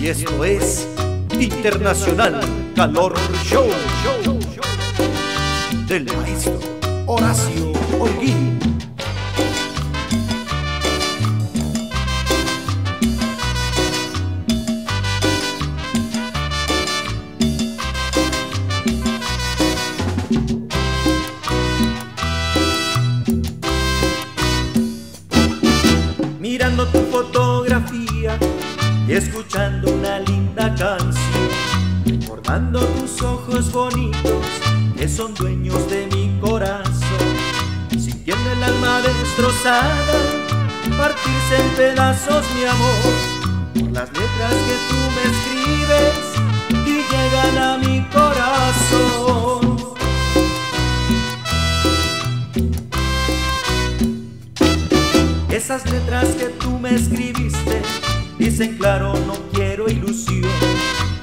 Y esto es Internacional Kaloor Show del maestro Horacio Olguín. Mirando tu fotografía y escuchando una linda canción, formando tus ojos bonitos que son dueños de mi corazón, sintiendo el alma destrozada partirse en pedazos mi amor, por las letras que tú me escribes y llegan a mi corazón. Esas letras que tú me escribiste dicen claro, no quiero ilusión.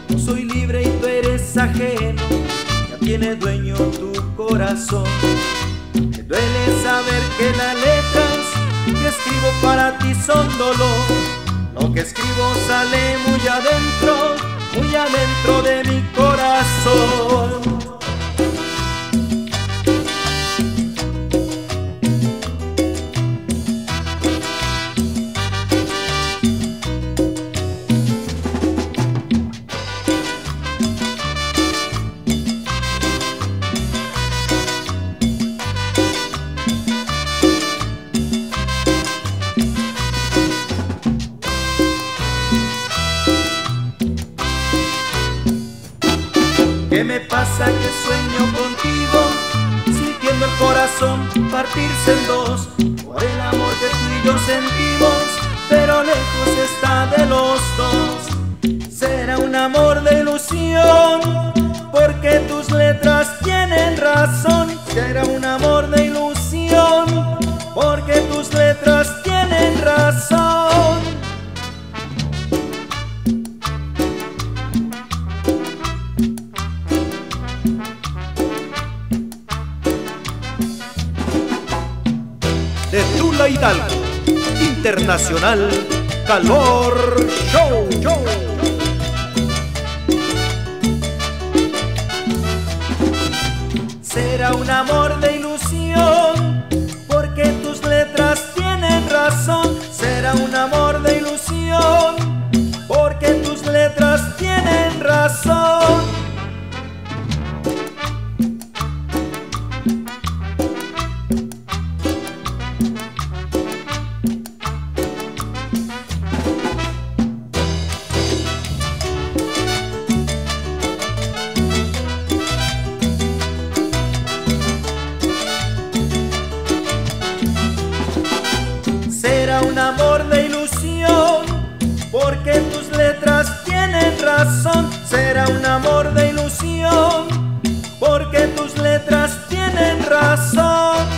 No soy libre y tú eres ajeno, ya tiene dueño tu corazón. Me duele saber que las letras que escribo para ti son dolor. Lo que escribo sale muy adentro de mi corazón. ¿Qué me pasa que sueño contigo, sintiendo el corazón partirse en dos, por el amor que tú y yo sentimos, pero lejos está de los dos? Será un amor de ilusión, porque tus letras tienen razón. Será un amor de ilusión, porque tus letras tienen razón. Internacional Kaloor Show. Será un amor de ilusión, porque tus letras tienen razón. Será un amor de ilusión, porque tus letras tienen razón. Un amor de ilusión, porque tus letras tienen razón. Será un amor de ilusión, porque tus letras tienen razón.